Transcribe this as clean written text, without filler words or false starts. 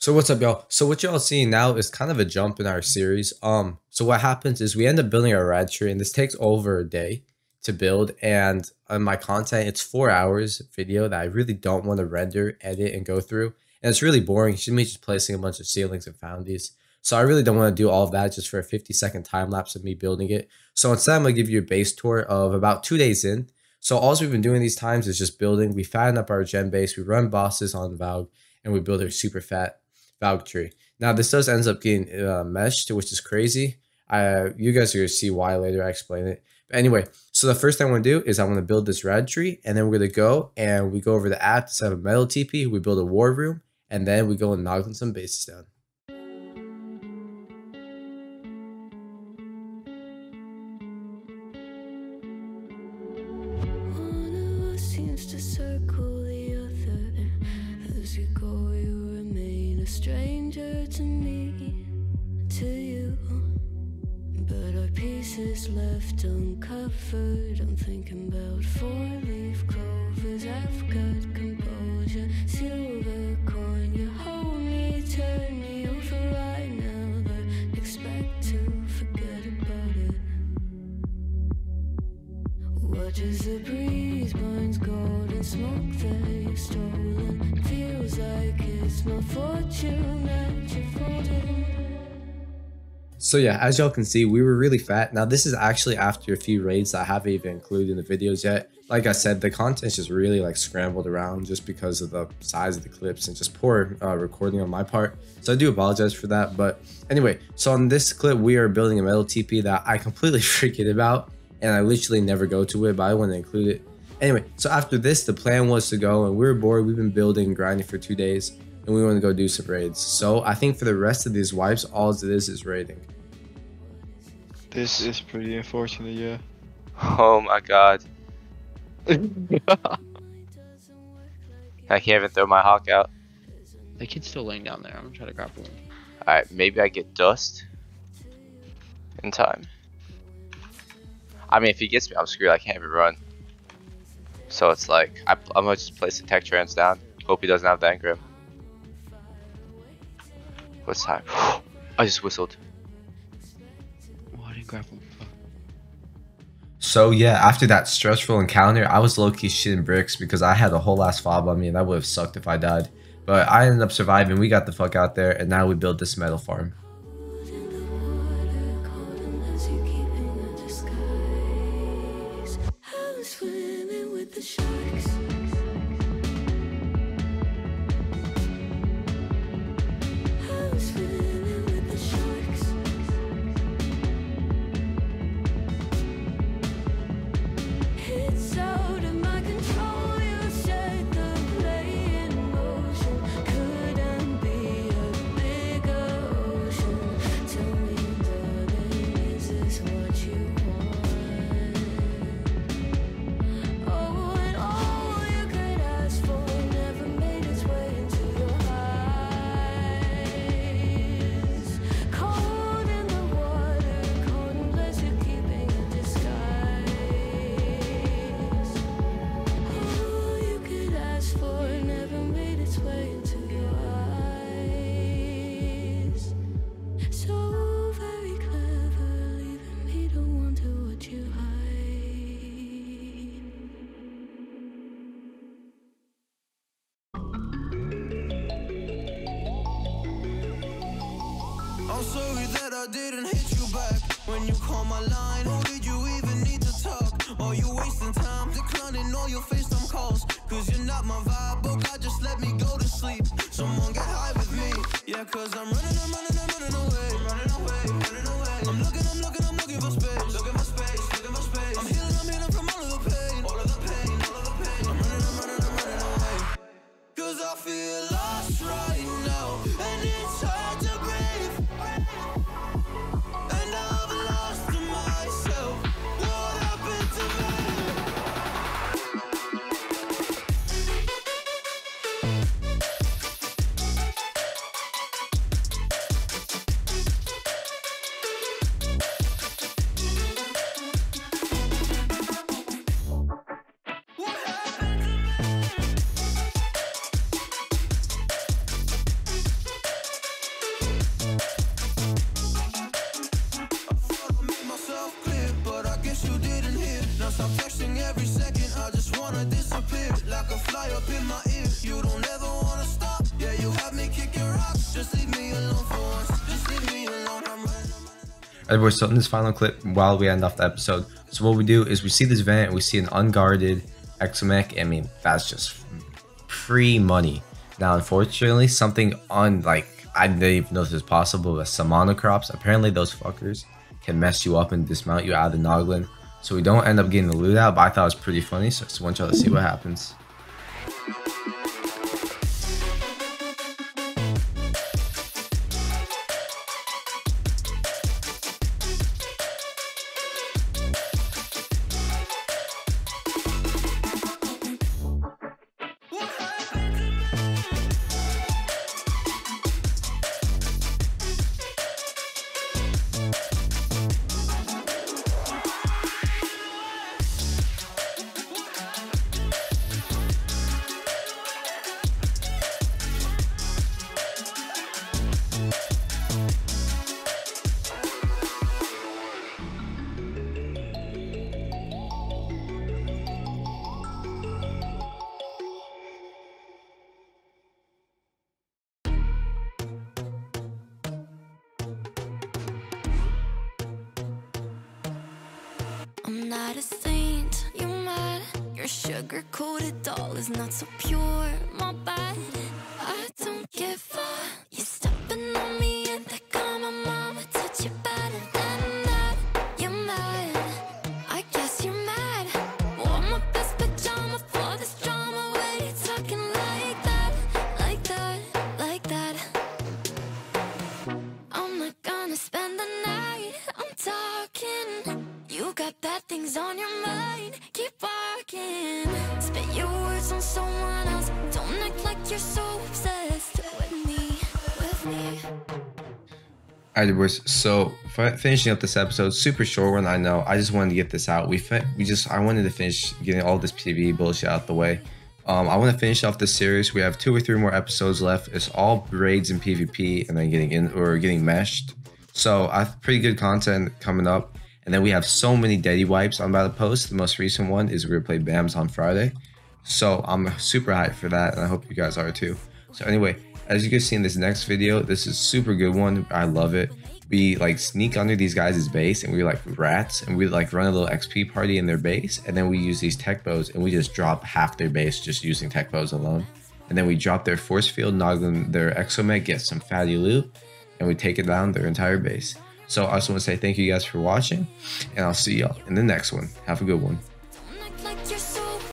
So what's up, y'all? So what y'all seeing now is kind of a jump in our series. So what happens is we end up building our rad tree, and this takes over a day to build. And on my content, it's 4 hours video that I really don't want to render, edit, and go through. And it's really boring. It's me just placing a bunch of ceilings and foundies. So I really don't want to do all of that just for a 50-second time lapse of me building it. So instead, I'm going to give you a base tour of about 2 days in. So all we've been doing these times is just building. We fatten up our gem base. We run bosses on Valg, and we build our super fat Valg tree. Now this does end up getting meshed, which is crazy. You guys are going to see why later. I explain it. But anyway, so the first thing I want to do is I want to build this rad tree, and then we're going to go and we go over the app to have a metal TP. We build a war room, and then we go and knock some bases down. Stranger to me, to you, but our pieces left uncovered. I'm thinking about 4-leaf clovers. I've got composure, silver coin. You hold me, turn me over right now, but expect to forget about it. Watch as the breeze burns gold and smoke that you've stolen. Feels like it's my fortune that you're folding. So yeah, as y'all can see, we were really fat. Now this is actually after a few raids that I haven't even included in the videos yet. Like I said, the content's just really like scrambled around just because of the size of the clips and just poor recording on my part. So I do apologize for that. But anyway, so on this clip, we are building a metal TP that I completely freaked about. And I literally never go to it, but I want to include it. Anyway, so after this, the plan was to go, and we were bored. We've been building and grinding for 2 days, and we want to go do some raids. So I think for the rest of these wipes, all it is raiding. This is pretty unfortunate, yeah. Oh my god. I can't even throw my hawk out. The kid's still laying down there. I'm going to try to grapple him. Alright, maybe I get dust in time. I mean, if he gets me, I'm screwed. I can't even run. So it's like, I'm gonna just place the tech trans down. Hope he doesn't have that grip. What's time? I just whistled. Why did grapple? So yeah, after that stressful encounter, I was low-key shitting bricks because I had a whole ass fob on me, and that would have sucked if I died. But I ended up surviving. We got the fuck out there, and now we build this metal farm. I'm sorry that I didn't hit you back when you call my line. Did you even need to talk? Are you wasting time declining all your FaceTime calls? Cause you're not my vibe, but God just let me go to sleep. Someone get high with me. Yeah, cause I'm running away. I'm running away. I'm looking for space. Looking for space. I'm healing from all of the pain. I'm running away. Cause I feel lost right now, and it's hard to breathe. Alright, so in this final clip, while we end off the episode, so what we do is we see this vent and we see an unguarded Exo Mech. I mean, that's just free money. Now, unfortunately, something on like I didn't even know this was possible, but some monocrops, apparently those fuckers can mess you up and dismount you out of the Noglin. So we don't end up getting the loot out, but I thought it was pretty funny, so I just want y'all to see what happens. I'm not a saint, you mad? Your sugar-coated doll is not so pure, my bad. I don't give a fuck. You're stepping on me and they call my mama, touch you better than that. You're mad, I guess you're mad. Wore my best pajama for this drama. Why you talking like that, like that, like that? I'm not gonna spend the night, I'm talking. You got bad things on your mind, keep walking. Spit your words on someone else, don't act like you're so obsessed with me. Alright boys, so finishing up this episode, super short one, I know, I just wanted to get this out. I wanted to finish getting all this PvE bullshit out the way. I want to finish off this series. We have 2 or 3 more episodes left. It's all raids and PvP and then getting meshed. So I have pretty good content coming up. And then we have so many daddy wipes I'm about to post. The most recent one is we're going to play BAMS on Friday. So I'm super hyped for that, and I hope you guys are too. So anyway, as you can see in this next video, this is a super good one. I love it. We like sneak under these guys' base, and we're like rats, and we like run a little XP party in their base. And then we use these tech bows, and we just drop half their base just using tech bows alone. And then we drop their force field, Noglin, their Exo Mech, get some fatty loot, and we take it down their entire base. So I just want to say thank you guys for watching, and I'll see y'all in the next one. Have a good one.